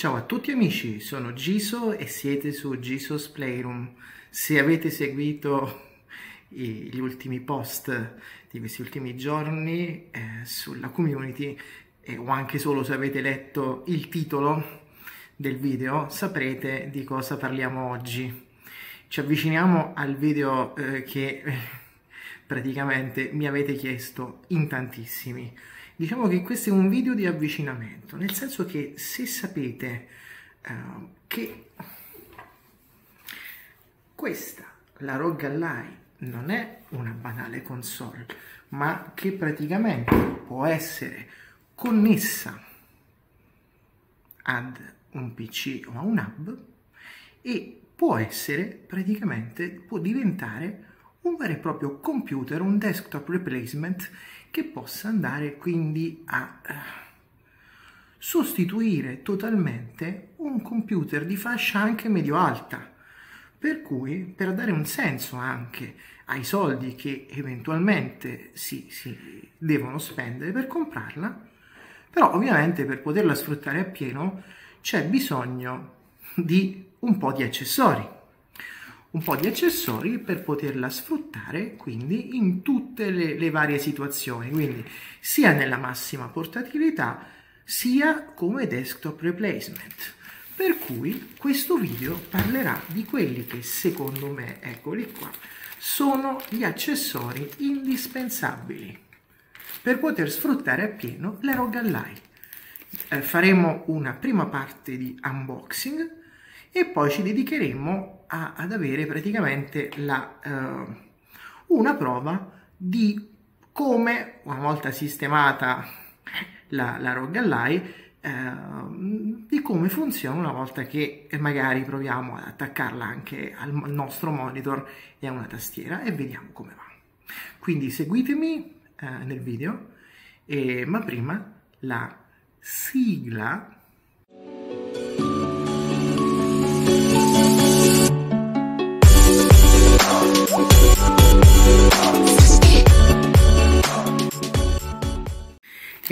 Ciao a tutti amici, sono GESAU e siete su Giso's Playroom. Se avete seguito gli ultimi post di questi ultimi giorni sulla community o anche solo se avete letto il titolo del video, saprete di cosa parliamo oggi. Ci avviciniamo al video che praticamente mi avete chiesto in tantissimi. Diciamo che questo è un video di avvicinamento, nel senso che se sapete che questa, la ROG Ally, non è una banale console, ma che praticamente può essere connessa ad un PC o a un hub e può essere praticamente, può diventare un vero e proprio computer, un desktop replacement che possa andare quindi a sostituire totalmente un computer di fascia anche medio-alta, per cui per dare un senso anche ai soldi che eventualmente si devono spendere per comprarla, però ovviamente per poterla sfruttare appieno c'è bisogno di un po' di accessori. Un po' di accessori per poterla sfruttare quindi in tutte le varie situazioni, quindi sia nella massima portatilità sia come desktop replacement. Per cui questo video parlerà di quelli che secondo me, eccoli qua, sono gli accessori indispensabili per poter sfruttare appieno la ROG Ally. Faremo una prima parte di unboxing e poi ci dedicheremo ad avere praticamente una prova di come, una volta sistemata la ROG Ally, di come funziona una volta che magari proviamo ad attaccarla anche al nostro monitor e a una tastiera e vediamo come va. Quindi seguitemi nel video, ma prima la sigla.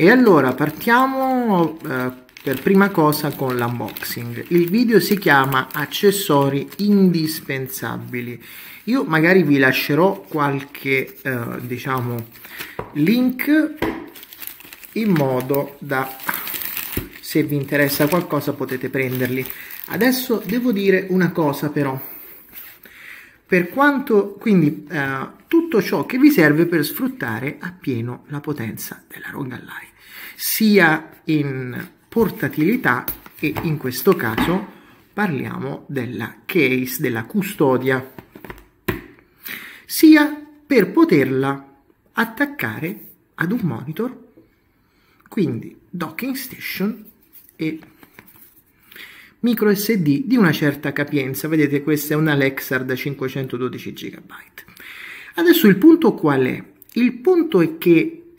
E allora partiamo per prima cosa con l'unboxing. Il video si chiama accessori indispensabili. Io magari vi lascerò qualche diciamo link in modo da, se vi interessa qualcosa, potete prenderli. Adesso devo dire una cosa però. Per quanto, quindi, tutto ciò che vi serve per sfruttare appieno la potenza della ROG Ally, sia in portatilità e in questo caso parliamo della case, della custodia, sia per poterla attaccare ad un monitor, quindi docking station e micro SD di una certa capienza. Vedete, questa è una Lexar da 512 GB. Adesso il punto qual è? Il punto è che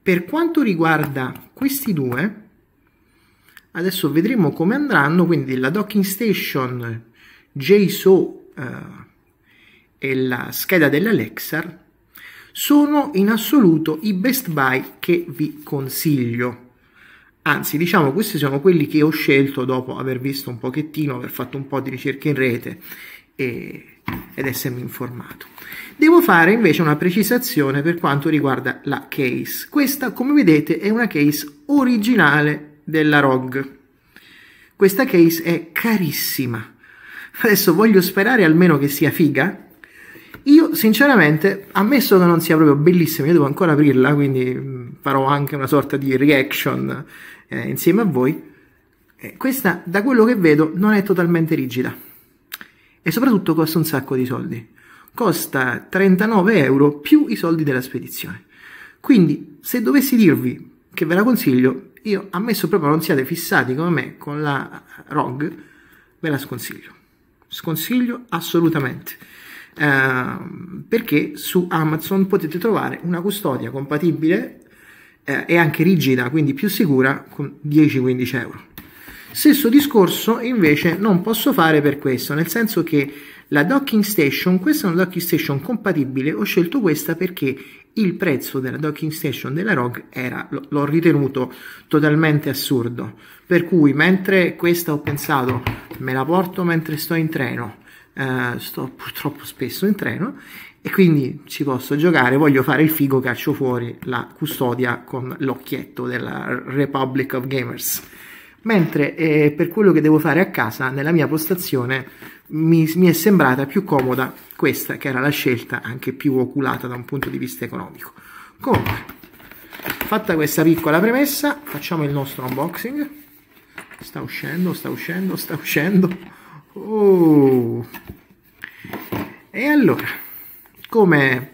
per quanto riguarda questi due, adesso vedremo come andranno, quindi la docking station JSO e la scheda della Lexar sono in assoluto i best buy che vi consiglio. Anzi, diciamo, questi sono quelli che ho scelto dopo aver visto un pochettino, aver fatto un po' di ricerche in rete ed essermi informato. Devo fare invece una precisazione per quanto riguarda la case. Questa, come vedete, è una case originale della ROG. Questa case è carissima. Adesso voglio sperare almeno che sia figa. Io sinceramente, ammesso che non sia proprio bellissima, io devo ancora aprirla, quindi farò anche una sorta di reaction insieme a voi. Questa, da quello che vedo, non è totalmente rigida e soprattutto costa un sacco di soldi. Costa 39 euro più i soldi della spedizione. Quindi se dovessi dirvi che ve la consiglio, io, ammesso proprio non siate fissati come me con la ROG, ve la sconsiglio. Sconsiglio assolutamente. Perché su Amazon potete trovare una custodia compatibile e anche rigida, quindi più sicura, con 10-15 euro. Stesso discorso invece non posso fare per questo, nel senso che la docking station, questa è una docking station compatibile, ho scelto questa perché il prezzo della docking station della ROG l'ho ritenuto totalmente assurdo, per cui mentre questa ho pensato me la porto mentre sto in treno, sto purtroppo spesso in treno e quindi ci posso giocare, voglio fare il figo, caccio fuori la custodia con l'occhietto della Republic of Gamers, mentre per quello che devo fare a casa nella mia postazione mi è sembrata più comoda questa, che era la scelta anche più oculata da un punto di vista economico. Comunque, fatta questa piccola premessa, facciamo il nostro unboxing. Sta uscendo. Oh. E allora, come,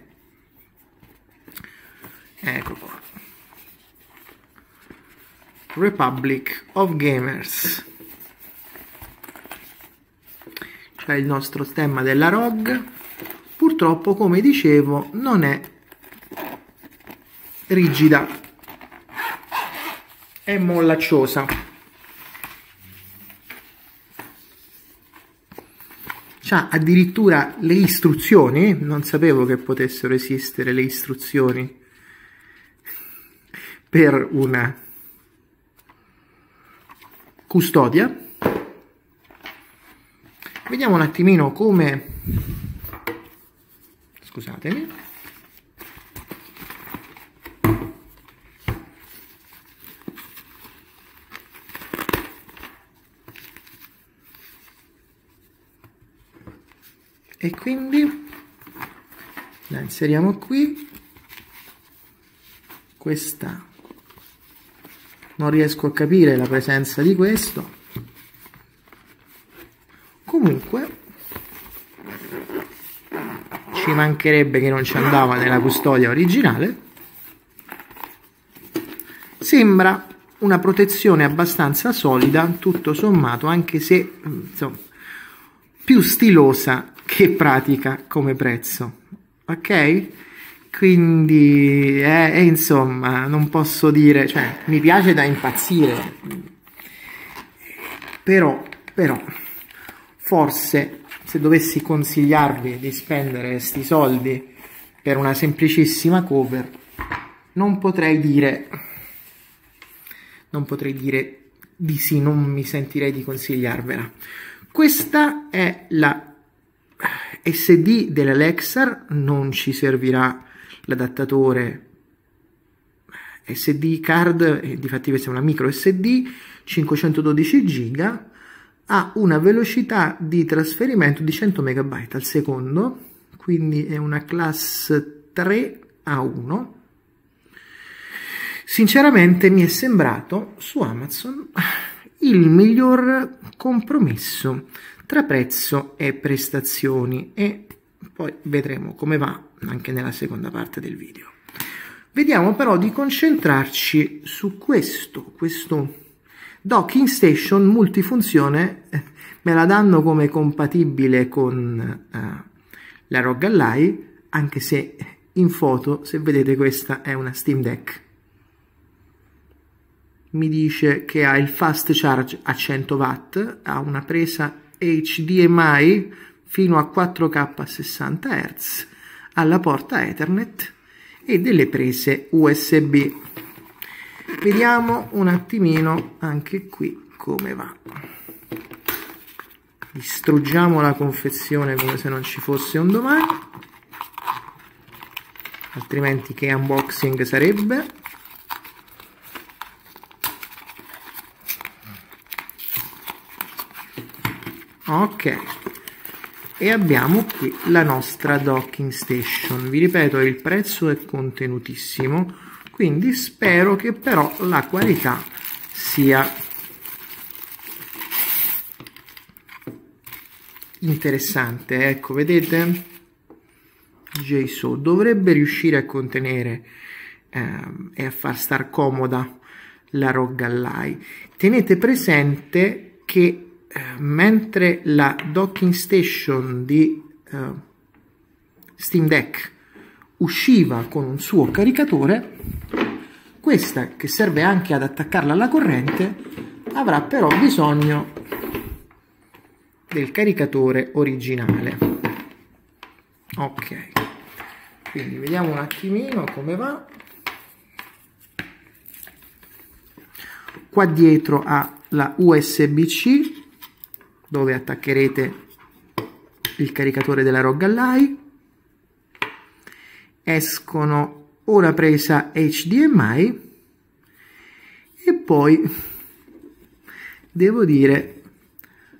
ecco qua, Republic of Gamers, cioè il nostro stemma della ROG. Purtroppo, come dicevo, non è rigida, è mollacciosa. C'ha addirittura le istruzioni, non sapevo che potessero esistere le istruzioni per una custodia. Vediamo un attimino come, scusatemi, e quindi la inseriamo qui. Questa non riesco a capire la presenza di questo. Comunque ci mancherebbe che non ci andava nella custodia originale. Sembra una protezione abbastanza solida, tutto sommato, anche se insomma più stilosa che pratica come prezzo. Ok? Quindi, insomma, non posso dire, cioè, mi piace da impazzire, però, forse, se dovessi consigliarvi di spendere sti soldi per una semplicissima cover, non potrei dire di sì, non mi sentirei di consigliarvela. Questa è la SD della Lexar, non ci servirà l'adattatore SD card, difatti questa è una micro SD 512 giga, ha una velocità di trasferimento di 100 megabyte al secondo, quindi è una class 3A1. Sinceramente mi è sembrato su Amazon il miglior compromesso tra prezzo e prestazioni, e poi vedremo come va anche nella seconda parte del video. Vediamo però di concentrarci su questo docking station multifunzione. Me la danno come compatibile con la ROG Ally, anche se in foto, se vedete, questa è una Steam Deck. Mi dice che ha il fast charge a 100 watt, ha una presa HDMI fino a 4K a 60 Hz, alla porta Ethernet e delle prese USB. Vediamo un attimino anche qui come va. Distruggiamo la confezione come se non ci fosse un domani, altrimenti che unboxing sarebbe. Ok, e abbiamo qui la nostra docking station. Vi ripeto, il prezzo è contenutissimo, quindi spero che però la qualità sia interessante. Ecco, vedete? JSO dovrebbe riuscire a contenere e a far star comoda la ROG Ally. Tenete presente che mentre la docking station di Steam Deck usciva con un suo caricatore, questa, che serve anche ad attaccarla alla corrente, avrà però bisogno del caricatore originale. Ok, quindi vediamo un attimino come va. Qua dietro ha la USB-C dove attaccherete il caricatore della ROG Ally. Escono una presa HDMI e poi devo dire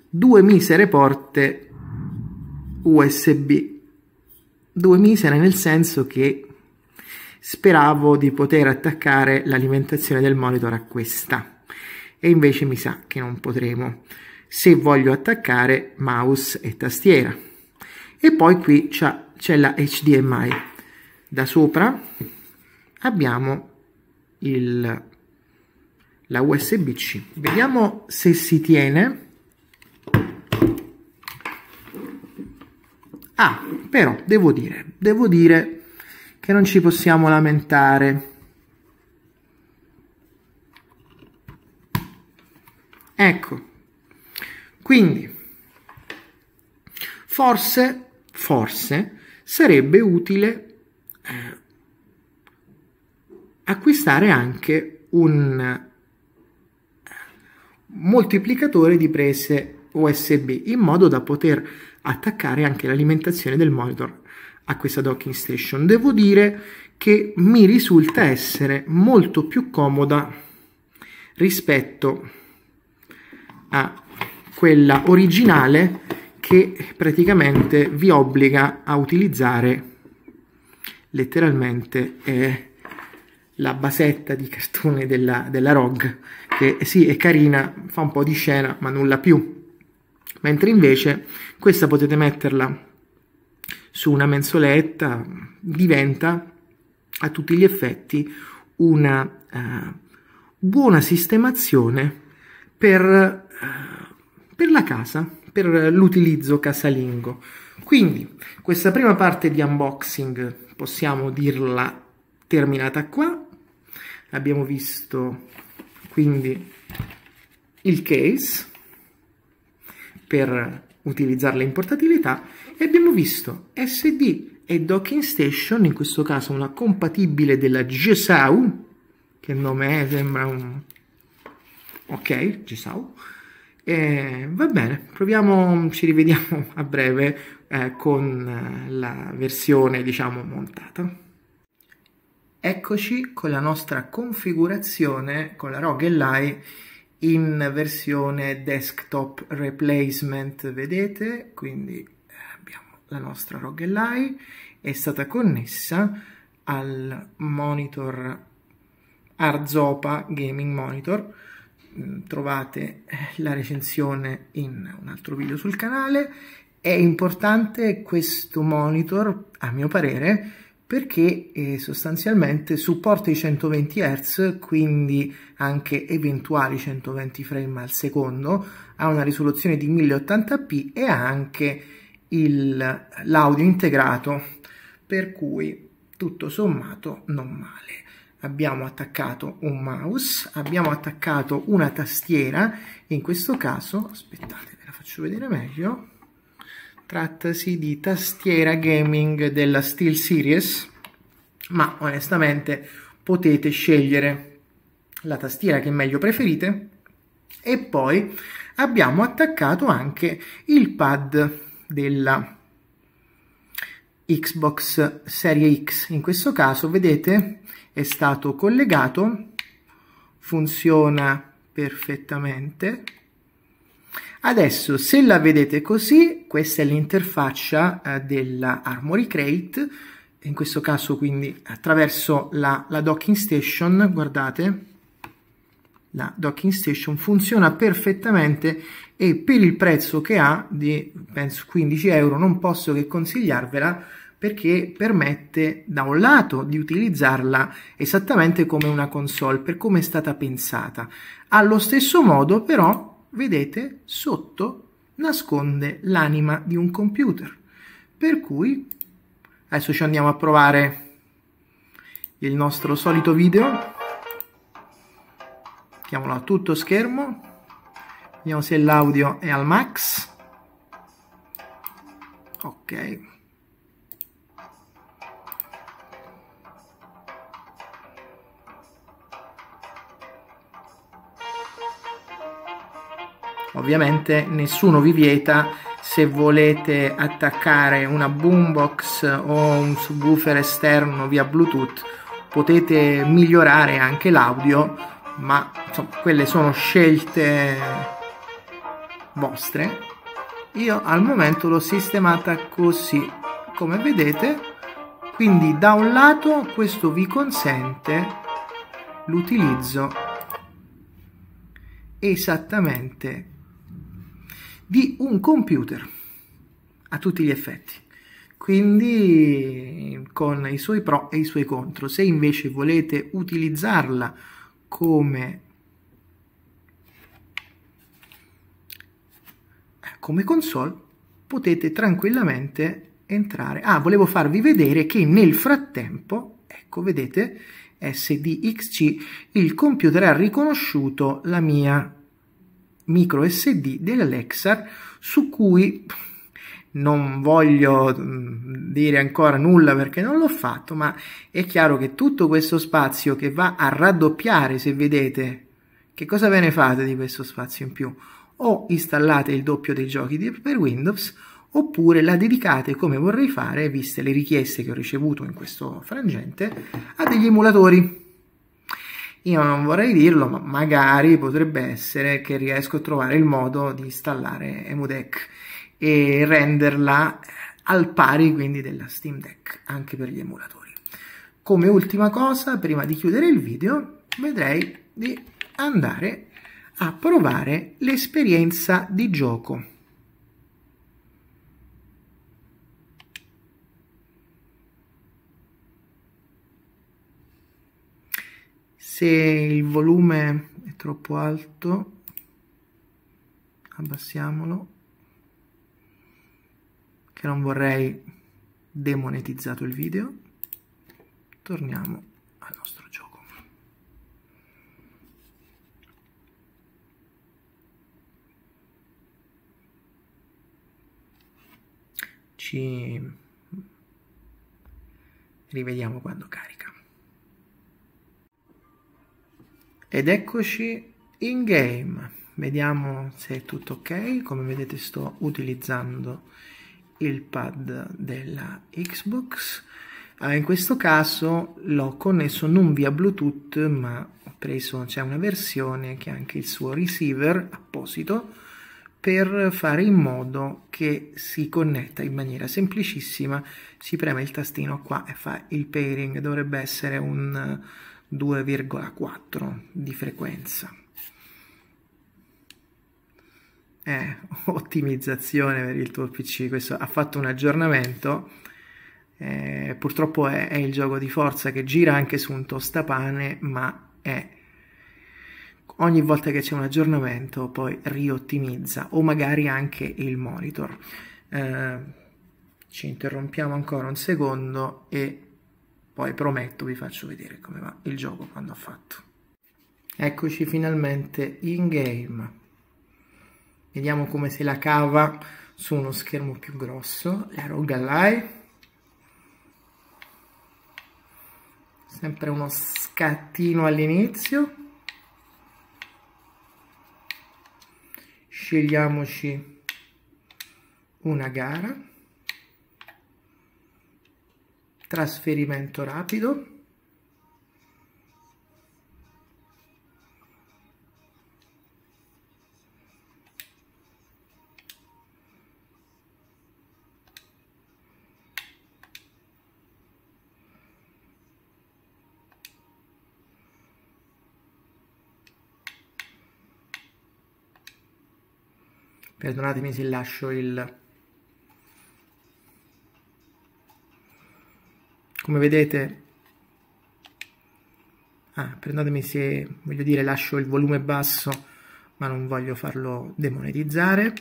due misere porte USB, due misere nel senso che speravo di poter attaccare l'alimentazione del monitor a questa e invece mi sa che non potremo se voglio attaccare mouse e tastiera. E poi qui c'è la HDMI, da sopra abbiamo la USB-C. Vediamo se si tiene. Ah, però devo dire che non ci possiamo lamentare. Ecco, quindi forse sarebbe utile acquistare anche un moltiplicatore di prese USB in modo da poter attaccare anche l'alimentazione del monitor a questa docking station. Devo dire che mi risulta essere molto più comoda rispetto a quella originale, che praticamente vi obbliga a utilizzare letteralmente la basetta di cartone della ROG, che sì, è carina, fa un po' di scena, ma nulla più. Mentre invece questa potete metterla su una mensoletta, diventa a tutti gli effetti una buona sistemazione per la casa, per l'utilizzo casalingo. Quindi questa prima parte di unboxing possiamo dirla terminata qua. Abbiamo visto quindi il case per utilizzarla in portatilità e abbiamo visto SD e docking station, in questo caso una compatibile della GESAU, che nome è, sembra un... ok, GESAU. Va bene, proviamo, ci rivediamo a breve con la versione diciamo montata. Eccoci con la nostra configurazione con la ROG Ally in versione desktop replacement, vedete? Quindi abbiamo la nostra ROG Ally, è stata connessa al monitor Arzopa Gaming Monitor. Trovate la recensione in un altro video sul canale. È importante questo monitor, a mio parere, perché sostanzialmente supporta i 120 Hz, quindi anche eventuali 120 frame al secondo, ha una risoluzione di 1080p e ha anche l'audio integrato, per cui tutto sommato non male. Abbiamo attaccato un mouse, abbiamo attaccato una tastiera, in questo caso, aspettate, ve la faccio vedere meglio, trattasi di tastiera gaming della SteelSeries, ma onestamente potete scegliere la tastiera che meglio preferite, e poi abbiamo attaccato anche il pad della Xbox Serie X, in questo caso vedete è stato collegato, funziona perfettamente. Adesso se la vedete così, questa è l'interfaccia della Armoury Crate, in questo caso quindi attraverso la docking station, guardate, la docking station funziona perfettamente e per il prezzo che ha, di penso 15 euro, non posso che consigliarvela, perché permette da un lato di utilizzarla esattamente come una console, per come è stata pensata. Allo stesso modo però, vedete, sotto nasconde l'anima di un computer, per cui adesso ci andiamo a provare il nostro solito video, chiamolo a tutto schermo, Vediamo se l'audio è al max. Ok. Ovviamente nessuno vi vieta, se volete attaccare una boombox o un subwoofer esterno via Bluetooth, potete migliorare anche l'audio, ma insomma, quelle sono scelte vostre. Io al momento l'ho sistemata così, come vedete. Quindi da un lato questo vi consente l'utilizzo esattamente di un computer a tutti gli effetti, quindi con i suoi pro e i suoi contro. Se invece volete utilizzarla come console, potete tranquillamente entrare. Ah, volevo farvi vedere che nel frattempo, ecco, vedete, SDXC, il computer ha riconosciuto la mia micro SD della Lexar, su cui non voglio dire ancora nulla perché non l'ho fatto, ma è chiaro che tutto questo spazio che va a raddoppiare, se vedete, che cosa ve ne fate di questo spazio in più? O installate il doppio dei giochi per Windows, oppure la dedicate, come vorrei fare, viste le richieste che ho ricevuto in questo frangente, a degli emulatori. Io non vorrei dirlo, ma magari potrebbe essere che riesco a trovare il modo di installare EmuDeck e renderla al pari quindi della Steam Deck anche per gli emulatori. Come ultima cosa, prima di chiudere il video, vedrei di andare a provare l'esperienza di gioco. Se il volume è troppo alto, abbassiamolo, che non vorrei demonetizzato il video. Torniamo al nostro gioco. Ci rivediamo quando carica. Ed eccoci in game, vediamo se è tutto ok. Come vedete sto utilizzando il pad della Xbox, in questo caso l'ho connesso non via Bluetooth, ma ho preso, c'è una versione che ha anche il suo receiver apposito per fare in modo che si connetta in maniera semplicissima. Si preme il tastino qua e fa il pairing, dovrebbe essere un 2,4 di frequenza. Ottimizzazione per il tuo PC. Questo ha fatto un aggiornamento, purtroppo è il gioco di Forza che gira anche su un tostapane, ma ogni volta che c'è un aggiornamento poi riottimizza, o magari anche il monitor. Ci interrompiamo ancora un secondo e poi prometto vi faccio vedere come va il gioco quando ho fatto. Eccoci finalmente in game. Vediamo come se la cava su uno schermo più grosso. La ROG Ally. Sempre uno scattino all'inizio. Scegliamoci una gara. Trasferimento rapido, perdonatemi se lascio il... Come vedete, perdonatemi se lascio il volume basso, ma non voglio farlo demonetizzare.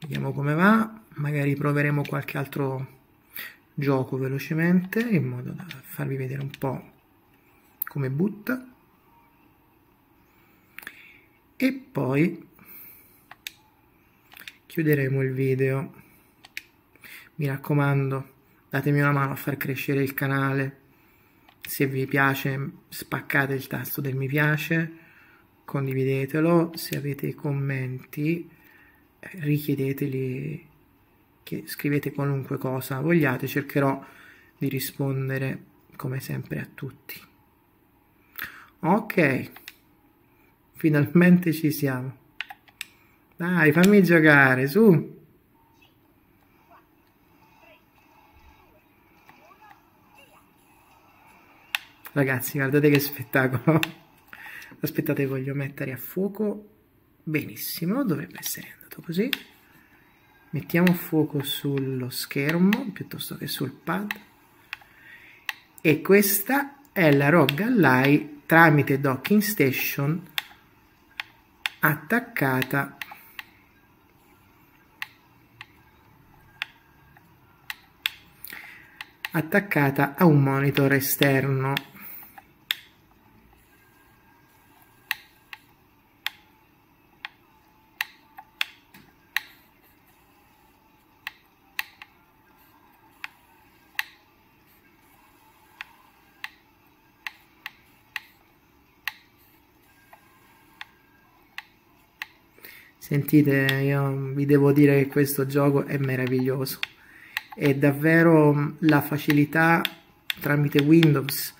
Vediamo come va, magari proveremo qualche altro gioco velocemente in modo da farvi vedere un po' come butta. E poi chiuderemo il video. Mi raccomando, datemi una mano a far crescere il canale. Se vi piace, spaccate il tasto del mi piace, condividetelo. Se avete commenti, richiedeteli, che scrivete qualunque cosa vogliate, cercherò di rispondere come sempre a tutti. Ok, finalmente ci siamo. Dai, fammi giocare, su! Ragazzi, guardate che spettacolo. Aspettate, voglio mettere a fuoco. Benissimo, dovrebbe essere andato così. Mettiamo a fuoco sullo schermo piuttosto che sul pad. E questa è la ROG Ally tramite docking station attaccata a un monitor esterno. Sentite, io vi devo dire che questo gioco è meraviglioso. È davvero la facilità tramite Windows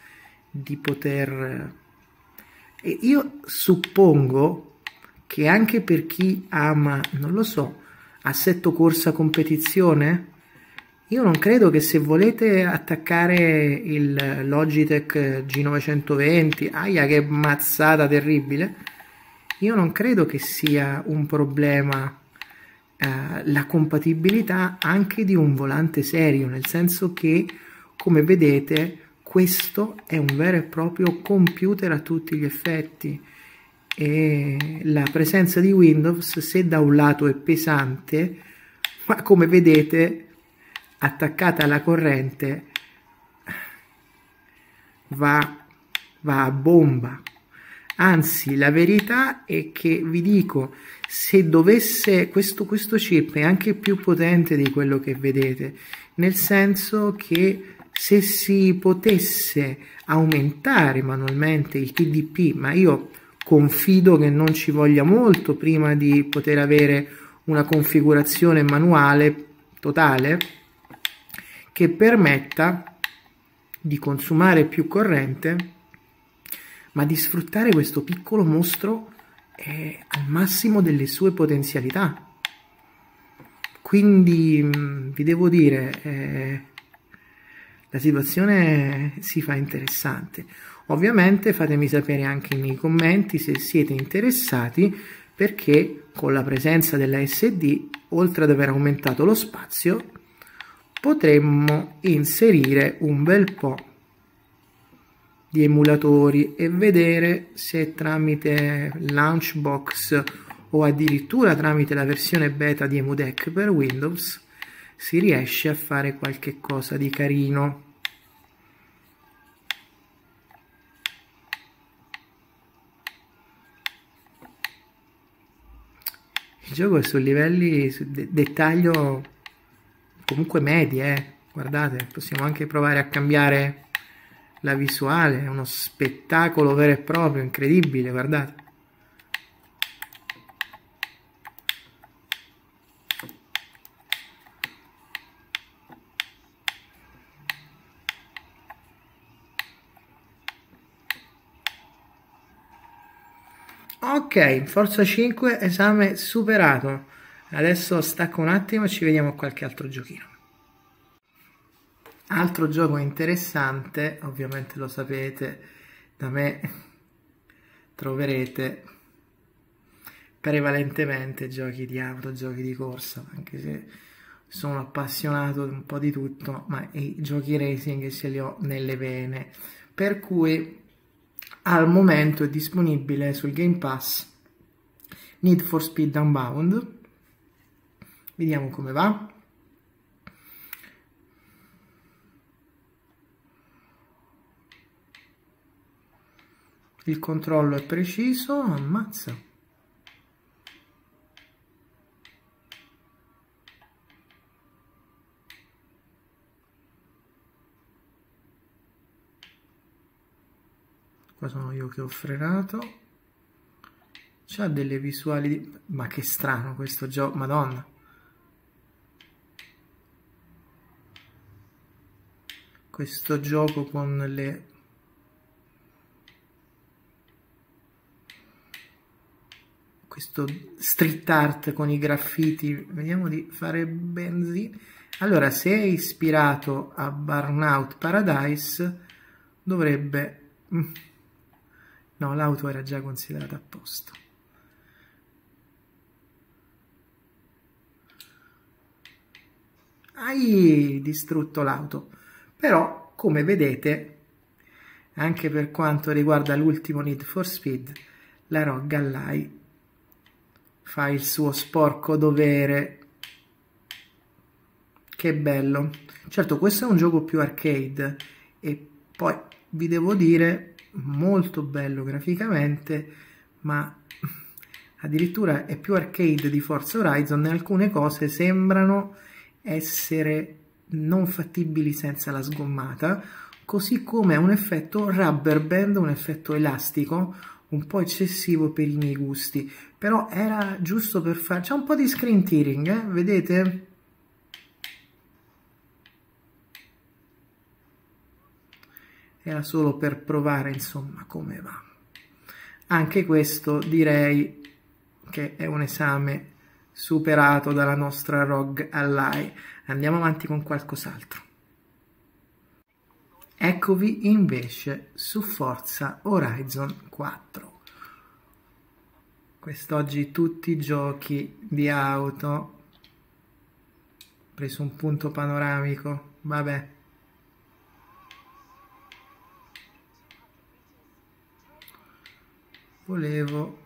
di poter... E io suppongo che anche per chi ama, non lo so, assetto corsa competizione, io non credo che se volete attaccare il Logitech G920, ahia che mazzata terribile, io non credo che sia un problema la compatibilità anche di un volante serio, nel senso che, come vedete, questo è un vero e proprio computer a tutti gli effetti, e la presenza di Windows, se da un lato è pesante, ma come vedete, attaccata alla corrente, va a bomba. Anzi, la verità è che vi dico, se dovesse questo chip è anche più potente di quello che vedete, nel senso che se si potesse aumentare manualmente il TDP, ma io confido che non ci voglia molto prima di poter avere una configurazione manuale totale che permetta di consumare più corrente, ma di sfruttare questo piccolo mostro al massimo delle sue potenzialità. Quindi vi devo dire, la situazione si fa interessante. Ovviamente fatemi sapere anche nei commenti se siete interessati, perché con la presenza della SD, oltre ad aver aumentato lo spazio, potremmo inserire un bel po' di emulatori e vedere se tramite Launchbox o addirittura tramite la versione beta di EmuDeck per Windows si riesce a fare qualche cosa di carino. Il gioco è su livelli, su dettaglio comunque medi, guardate, possiamo anche provare a cambiare la visuale, è uno spettacolo vero e proprio, incredibile, guardate. Ok, Forza 5, esame superato. Adesso stacco un attimo e ci vediamo a qualche altro giochino. Altro gioco interessante, ovviamente lo sapete, da me troverete prevalentemente giochi di auto, giochi di corsa, anche se sono appassionato un po' di tutto, ma i giochi racing se li ho nelle vene. Per cui al momento è disponibile sul Game Pass Need for Speed Unbound. Vediamo come va. Il controllo è preciso, ammazza. Qua sono io che ho frenato. C'ha delle visuali di... Ma che strano questo gioco, madonna. Questo gioco con le... Questo street art con i graffiti. Vediamo di fare benzina. Allora, se è ispirato a Burnout Paradise, dovrebbe... No, l'auto era già considerata a posto. Hai distrutto l'auto. Però, come vedete, anche per quanto riguarda l'ultimo Need for Speed, la ROG Ally fa il suo sporco dovere. Che bello. Certo, questo è un gioco più arcade e poi vi devo dire molto bello graficamente, ma addirittura è più arcade di Forza Horizon e alcune cose sembrano essere non fattibili senza la sgommata, così come ha un effetto rubber band, un effetto elastico un po' eccessivo per i miei gusti, però era giusto per fare... C'è un po' di screen tearing, vedete? Era solo per provare, insomma, come va. Anche questo direi che è un esame superato dalla nostra ROG Ally. Andiamo avanti con qualcos'altro. Eccovi invece su Forza Horizon 4. Quest'oggi tutti i giochi di auto. Ho preso un punto panoramico, vabbè. Volevo...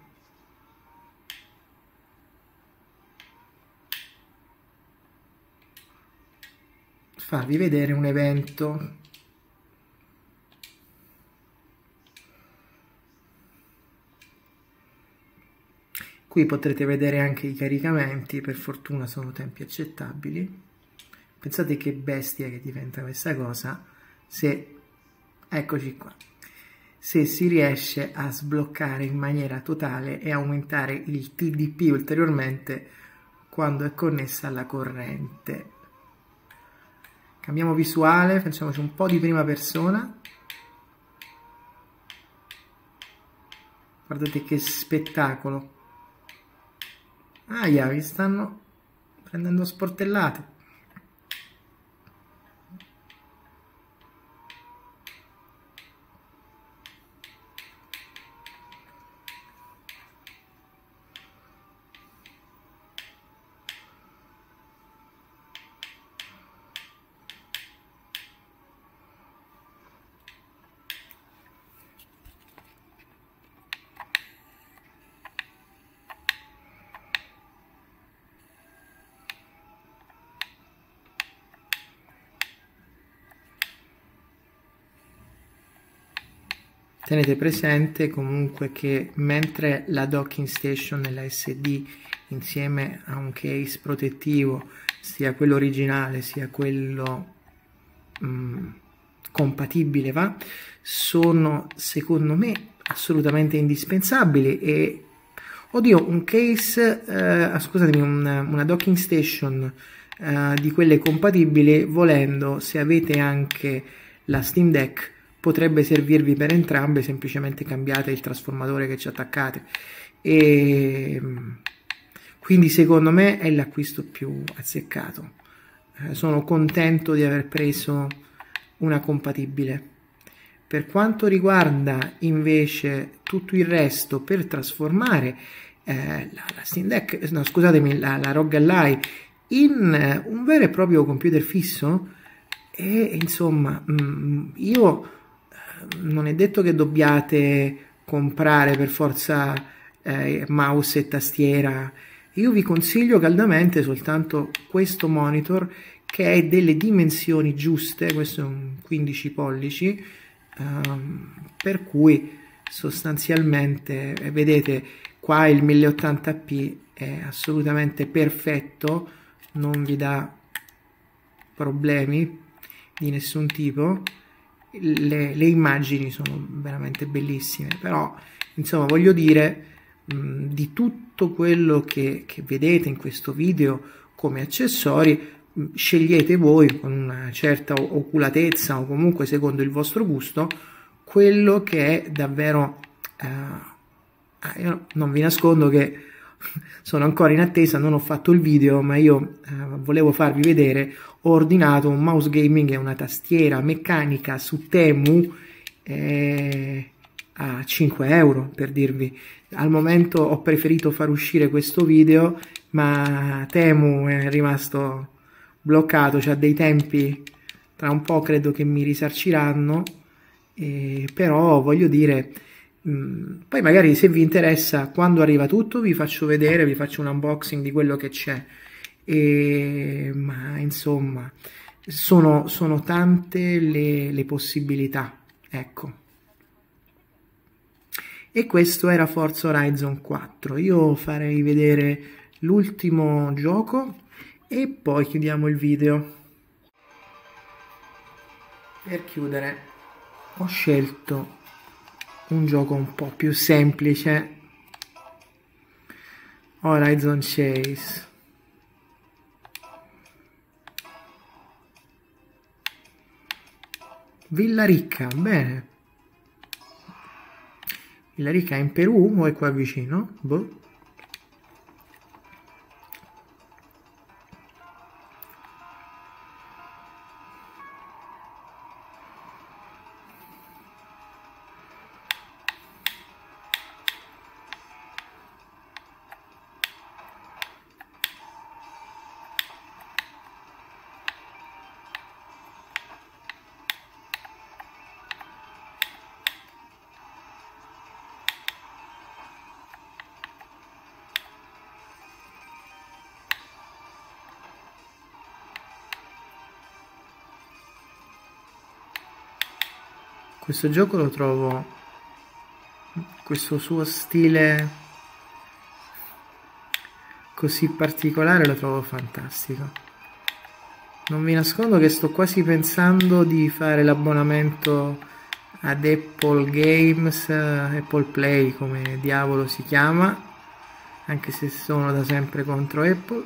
farvi vedere un evento. Qui potrete vedere anche i caricamenti, per fortuna sono tempi accettabili. Pensate che bestia che diventa questa cosa se, eccoci qua, se si riesce a sbloccare in maniera totale e aumentare il TDP ulteriormente quando è connessa alla corrente. Cambiamo visuale, facciamoci un po' di prima persona. Guardate che spettacolo. Ahia, vi stanno prendendo sportellate. Tenete presente comunque che mentre la docking station nella SD insieme a un case protettivo, sia quello originale sia quello compatibile, va, sono secondo me assolutamente indispensabili e, oddio, un case, scusatemi, una docking station di quelle compatibili, volendo, se avete anche la Steam Deck, potrebbe servirvi per entrambe, semplicemente cambiate il trasformatore che ci attaccate. E quindi secondo me è l'acquisto più azzeccato. Sono contento di aver preso una compatibile. Per quanto riguarda invece tutto il resto per trasformare la Steam Deck, no, scusatemi, la ROG Ally in un vero e proprio computer fisso, e insomma io... Non è detto che dobbiate comprare per forza mouse e tastiera. Io vi consiglio caldamente soltanto questo monitor che è delle dimensioni giuste, questo è un 15 pollici, per cui sostanzialmente, vedete, qua il 1080p è assolutamente perfetto, non vi dà problemi di nessun tipo. le immagini sono veramente bellissime, però insomma voglio dire, di tutto quello che vedete in questo video come accessori, scegliete voi con una certa oculatezza o comunque secondo il vostro gusto quello che è davvero... io non vi nascondo che sono ancora in attesa, non ho fatto il video, ma io volevo farvi vedere, ho ordinato un mouse gaming e una tastiera meccanica su Temu a 5 euro, per dirvi. Al momento ho preferito far uscire questo video, ma Temu è rimasto bloccato, c'ha dei tempi, tra un po' credo che mi risarciranno, però voglio dire, poi magari se vi interessa, quando arriva tutto vi faccio vedere, vi faccio un unboxing di quello che c'è. Ma insomma sono tante le possibilità, ecco. E questo era Forza Horizon 4. Io farei vedere l'ultimo gioco e poi chiudiamo il video. Per chiudere ho scelto un gioco un po' più semplice, Horizon Chase. Villa Ricca, bene. La Rica è in Perù o è qua vicino? Boh. Questo gioco lo trovo, questo suo stile così particolare lo trovo fantastico. Non vi nascondo che sto quasi pensando di fare l'abbonamento ad Apple Games, Apple Play come diavolo si chiama, anche se sono da sempre contro Apple,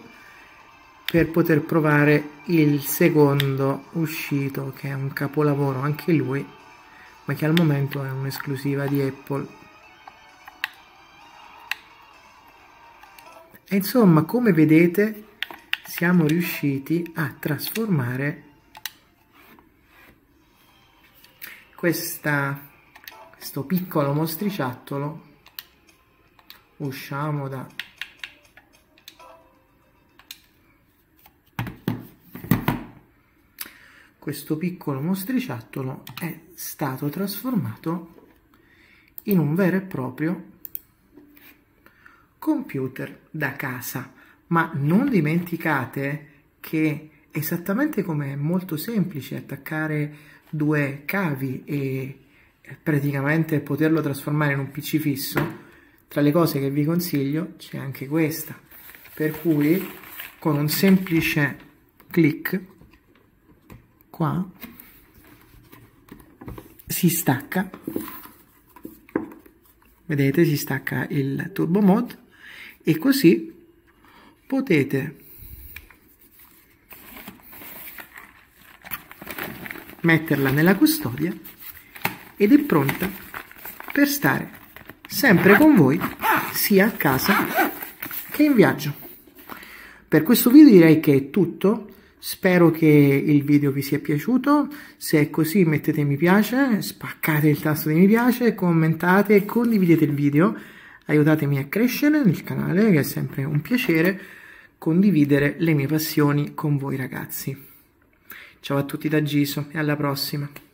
per poter provare il secondo uscito, che è un capolavoro anche lui, ma che al momento è un'esclusiva di Apple. E insomma, come vedete, siamo riusciti a trasformare questo piccolo mostriciattolo. Usciamo da... Questo piccolo mostriciattolo è stato trasformato in un vero e proprio computer da casa. Ma non dimenticate che, esattamente come è molto semplice attaccare due cavi e praticamente poterlo trasformare in un PC fisso, tra le cose che vi consiglio c'è anche questa, per cui con un semplice clic qua si stacca, vedete, si stacca il turbo mod e così potete metterla nella custodia ed è pronta per stare sempre con voi sia a casa che in viaggio. Per questo video direi che è tutto. Spero che il video vi sia piaciuto, se è così mettete mi piace, spaccate il tasto di mi piace, commentate, condividete il video, aiutatemi a crescere nel canale, che è sempre un piacere condividere le mie passioni con voi ragazzi. Ciao a tutti da GESAU e alla prossima!